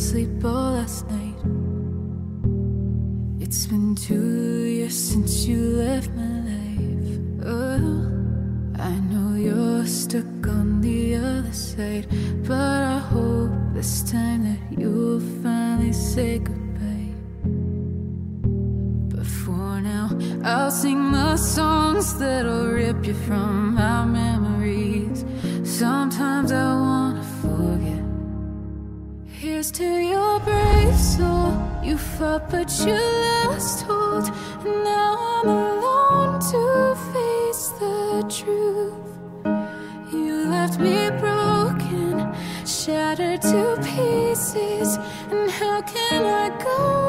sleep all last night. It's been 2 years since you left my life. Oh, I know you're stuck on the other side, but I hope this time that you'll finally say goodbye. But for now, I'll sing the songs that'll rip you from my memories. Sometimes I wanna forget. Here's to your brave soul. You fought but you lost hold, and now I'm alone to face the truth. You left me broken, shattered to pieces, and how can I go